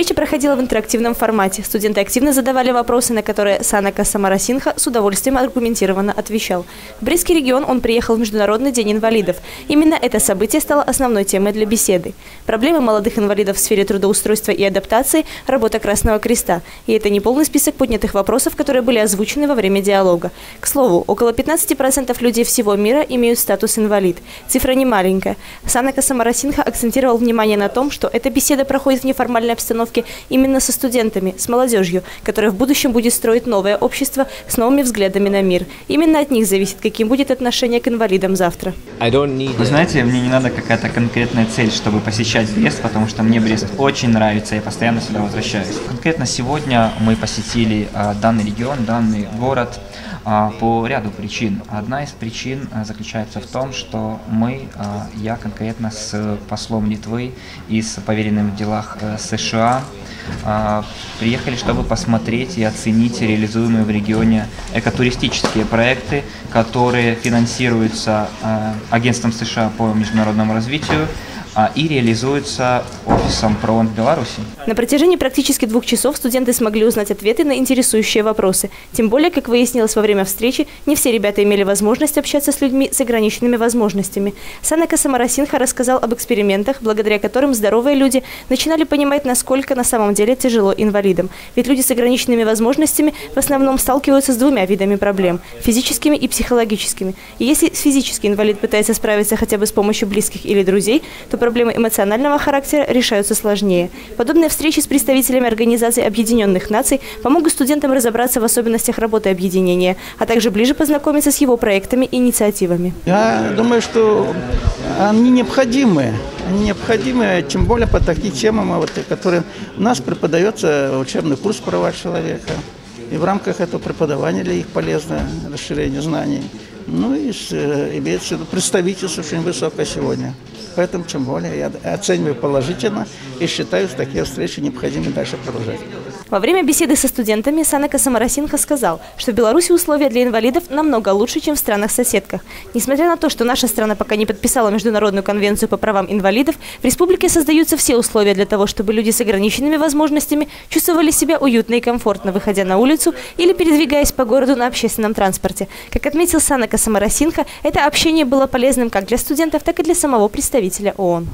Встреча проходила в интерактивном формате. Студенты активно задавали вопросы, на которые Санака Самарасинха с удовольствием аргументированно отвечал. В Брестский регион он приехал в Международный день инвалидов. Именно это событие стало основной темой для беседы. Проблемы молодых инвалидов в сфере трудоустройства и адаптации – работа Красного Креста. И это не полный список поднятых вопросов, которые были озвучены во время диалога. К слову, около 15% людей всего мира имеют статус инвалид. Цифра не маленькая. Санака Самарасинха акцентировал внимание на том, что эта беседа проходит в неформальной обстановке именно со студентами, с молодежью, которая в будущем будет строить новое общество с новыми взглядами на мир. Именно от них зависит, каким будет отношение к инвалидам завтра. Вы знаете, мне не надо какая-то конкретная цель, чтобы посещать Брест, потому что мне Брест очень нравится, я постоянно сюда возвращаюсь. Конкретно сегодня мы посетили данный регион, данный город по ряду причин. Одна из причин заключается в том, что я конкретно с послом Литвы и с поверенным в делах США приехали, чтобы посмотреть и оценить реализуемые в регионе экотуристические проекты, которые финансируются Агентством США по международному развитию и реализуется офисом ПРООН в Беларуси. На протяжении практически 2 часов студенты смогли узнать ответы на интересующие вопросы. Тем более, как выяснилось во время встречи, не все ребята имели возможность общаться с людьми с ограниченными возможностями. Санака Самарасинха рассказал об экспериментах, благодаря которым здоровые люди начинали понимать, насколько на самом деле тяжело инвалидам. Ведь люди с ограниченными возможностями в основном сталкиваются с двумя видами проблем – физическими и психологическими. И если физический инвалид пытается справиться хотя бы с помощью близких или друзей, то проблемы эмоционального характера решаются сложнее. Подобные встречи с представителями Организации Объединенных Наций помогут студентам разобраться в особенностях работы объединения, а также ближе познакомиться с его проектами и инициативами. Я думаю, что они необходимы. Тем более по таким темам, которые у нас преподается учебный курс «Права человека». И в рамках этого преподавания для их полезно расширение знаний. Ну и имеется в виду представительство очень высокое сегодня. Поэтому, тем более, я оцениваю положительно и считаю, что такие встречи необходимо дальше продолжать. Во время беседы со студентами Санака Самарасинха сказал, что в Беларуси условия для инвалидов намного лучше, чем в странах-соседках. Несмотря на то, что наша страна пока не подписала Международную конвенцию по правам инвалидов, в республике создаются все условия для того, чтобы люди с ограниченными возможностями чувствовали себя уютно и комфортно, выходя на улицу или передвигаясь по городу на общественном транспорте. Как отметил Санака Самарасинха, это общение было полезным как для студентов, так и для самого представителя ООН.